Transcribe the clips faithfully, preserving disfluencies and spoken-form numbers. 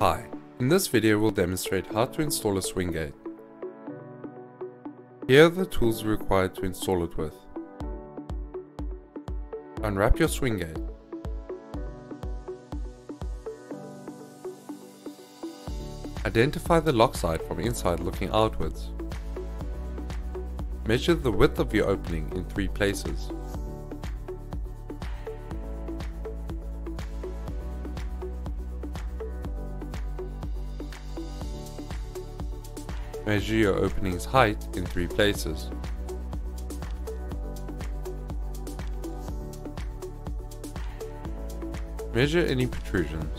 Hi, in this video we'll demonstrate how to install a swing gate. Here are the tools required to install it with. Unwrap your swing gate. Identify the lock side from inside looking outwards. Measure the width of your opening in three places. Measure your opening's height in three places. Measure any protrusions.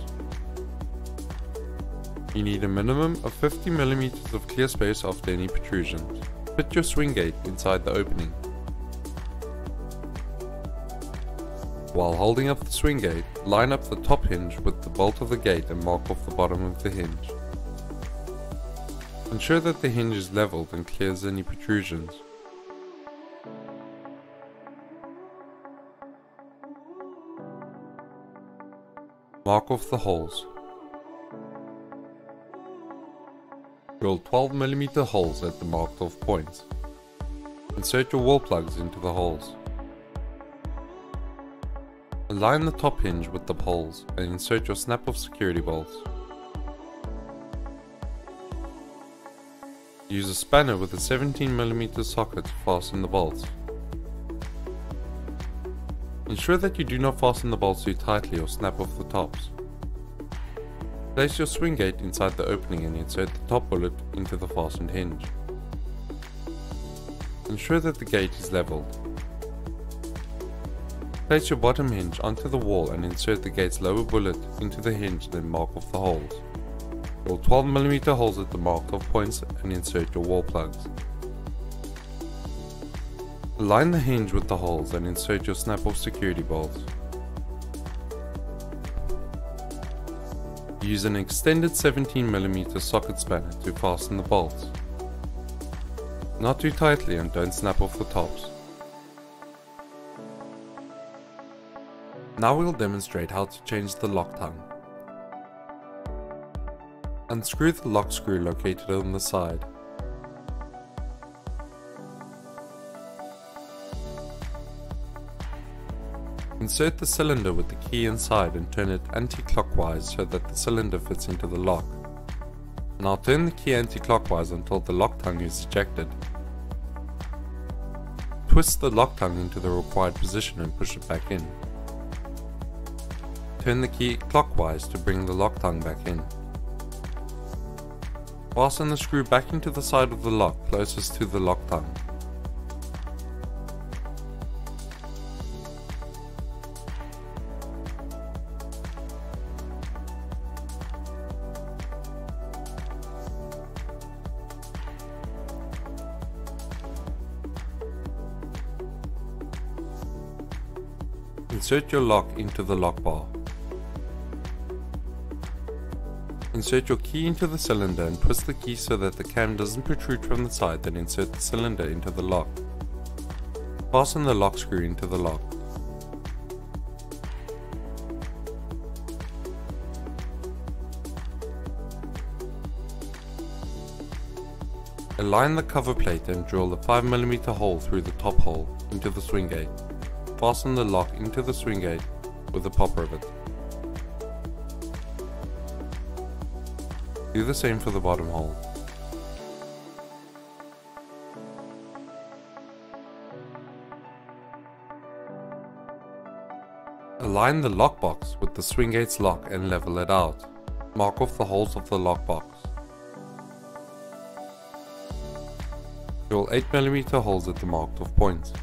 You need a minimum of fifty millimeters of clear space after any protrusions. Fit your swing gate inside the opening. While holding up the swing gate, line up the top hinge with the bolt of the gate and mark off the bottom of the hinge. Ensure that the hinge is leveled and clears any protrusions. Mark off the holes. Drill twelve millimeter holes at the marked off points. Insert your wall plugs into the holes. Align the top hinge with the poles and insert your snap-off security bolts. Use a spanner with a seventeen millimeter socket to fasten the bolts. Ensure that you do not fasten the bolts too tightly or snap off the tops. Place your swing gate inside the opening and insert the top bullet into the fastened hinge. Ensure that the gate is leveled. Place your bottom hinge onto the wall and insert the gate's lower bullet into the hinge, then mark off the holes. Drill twelve millimeter holes at the marked off points and insert your wall plugs. Align the hinge with the holes and insert your snap-off security bolts. Use an extended seventeen millimeter socket spanner to fasten the bolts. Not too tightly and don't snap off the tops. Now we'll demonstrate how to change the lock tongue. Unscrew the lock screw located on the side. Insert the cylinder with the key inside and turn it anti-clockwise so that the cylinder fits into the lock. Now turn the key anti-clockwise until the lock tongue is ejected. Twist the lock tongue into the required position and push it back in. Turn the key clockwise to bring the lock tongue back in. Fasten the screw back into the side of the lock closest to the lock tongue. Insert your lock into the lock bar. Insert your key into the cylinder and twist the key so that the cam doesn't protrude from the side, then insert the cylinder into the lock. Fasten the lock screw into the lock. Align the cover plate and drill the five millimeter hole through the top hole into the swing gate. Fasten the lock into the swing gate with a pop rivet. Do the same for the bottom hole. Align the lock box with the swing gate's lock and level it out. Mark off the holes of the lock box. Drill eight millimeter holes at the marked off points.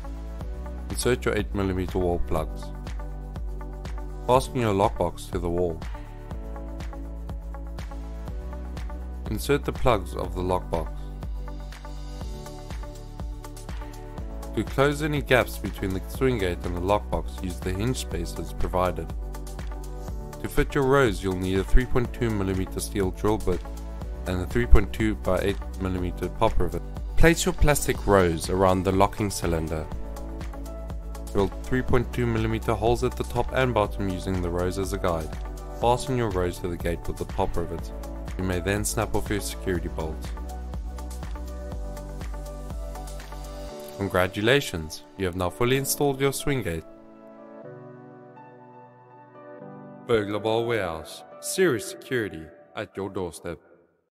Insert your eight millimeter wall plugs. Fasten your lock box to the wall. Insert the plugs of the lockbox. To close any gaps between the swing gate and the lockbox, use the hinge spaces provided. To fit your rows, you'll need a three point two millimeter steel drill bit and a three point two by eight millimeter pop rivet. Place your plastic rows around the locking cylinder. Drill three point two millimeter holes at the top and bottom using the rows as a guide. fasten your rose to the gate with the top rivet. You may then snap off your security bolt. Congratulations, you have now fully installed your swing gate. Burglar Bar Warehouse, serious security at your doorstep.